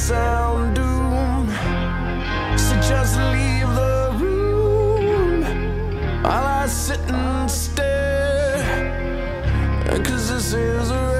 sound doom, so just leave the room. I'll sit and stare, 'cause this is a